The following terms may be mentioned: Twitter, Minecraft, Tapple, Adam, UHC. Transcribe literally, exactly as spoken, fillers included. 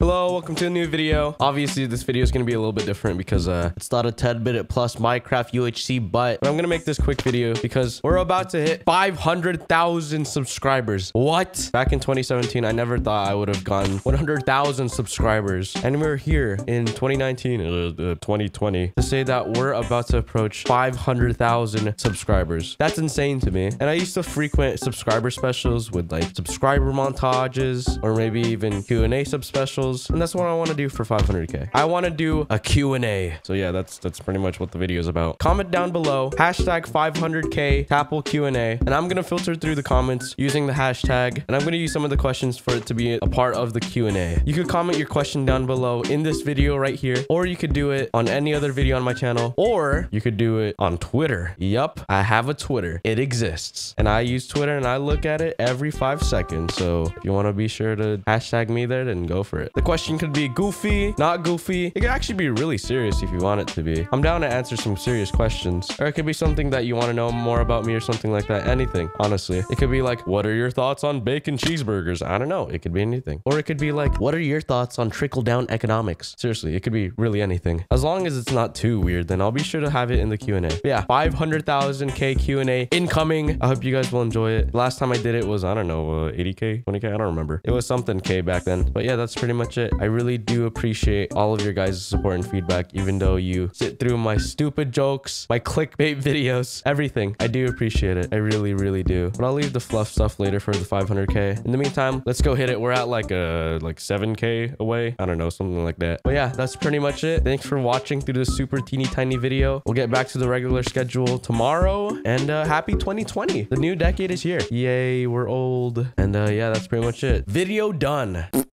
Hello, welcome to a new video. Obviously, this video is going to be a little bit different because uh, it's not a ten minute plus Minecraft U H C, but I'm going to make this quick video because we're about to hit five hundred thousand subscribers. What? Back in twenty seventeen, I never thought I would have gotten one hundred thousand subscribers. And we're here in twenty nineteen, uh, twenty twenty, to say that we're about to approach five hundred thousand subscribers. That's insane to me. And I used to frequent subscriber specials with like subscriber montages or maybe even Q and A sub specials. And that's what I want to do for five hundred K. I want to do a Q and A. So yeah, that's that's pretty much what the video is about. Comment down below, hashtag five hundred K Tapple Q and A. And I'm going to filter through the comments using the hashtag. And I'm going to use some of the questions for it to be a part of the Q and A. You could comment your question down below in this video right here. Or you could do it on any other video on my channel. Or you could do it on Twitter. Yup, I have a Twitter. It exists. And I use Twitter and I look at it every five seconds. So if you want to be sure to hashtag me there, then go for it. The question could be goofy, not goofy. It could actually be really serious if you want it to be. I'm down to answer some serious questions. Or it could be something that you want to know more about me or something like that. Anything, honestly. It could be like, what are your thoughts on bacon cheeseburgers? I don't know. It could be anything. Or it could be like, what are your thoughts on trickle-down economics? Seriously, it could be really anything. As long as it's not too weird, then I'll be sure to have it in the Q and A. But yeah, five hundred thousand K Q and A incoming. I hope you guys will enjoy it. Last time I did it was, I don't know, uh, eighty K, twenty K? I don't remember. It was something K back then. But yeah, that's pretty much it. I really do appreciate all of your guys' support and feedback, even though you sit through my stupid jokes, my clickbait videos, everything. I do appreciate it. I really, really do. But I'll leave the fluff stuff later for the five hundred K. In the meantime, let's go hit it. We're at like a like seven K away. I don't know, something like that. But yeah, that's pretty much it. Thanks for watching through this super teeny tiny video. We'll get back to the regular schedule tomorrow. And uh, happy twenty twenty. The new decade is here. Yay, we're old. And uh, yeah, that's pretty much it. Video done.